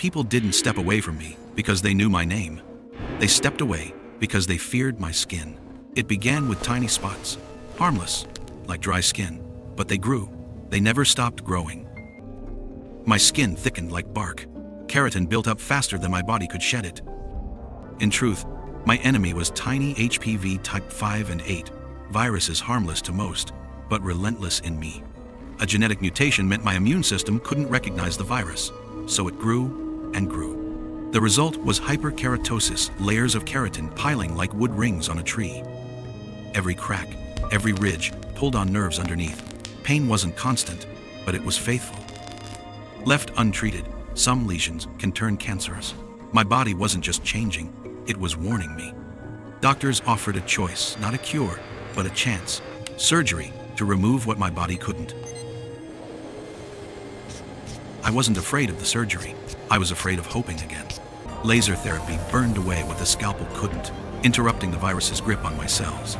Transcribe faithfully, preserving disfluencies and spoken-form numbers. People didn't step away from me because they knew my name. They stepped away because they feared my skin. It began with tiny spots, harmless, like dry skin, but they grew. They never stopped growing. My skin thickened like bark. Keratin built up faster than my body could shed it. In truth, my enemy was tiny H P V type five and eight, viruses harmless to most, but relentless in me. A genetic mutation meant my immune system couldn't recognize the virus, so it grew and grew. The result was hyperkeratosis, layers of keratin piling like wood rings on a tree. Every crack, every ridge, pulled on nerves underneath. Pain wasn't constant, but it was faithful. Left untreated, some lesions can turn cancerous. My body wasn't just changing, it was warning me. Doctors offered a choice, not a cure, but a chance. Surgery to remove what my body couldn't. I wasn't afraid of the surgery. I was afraid of hoping again. Laser therapy burned away what the scalpel couldn't, interrupting the virus's grip on my cells.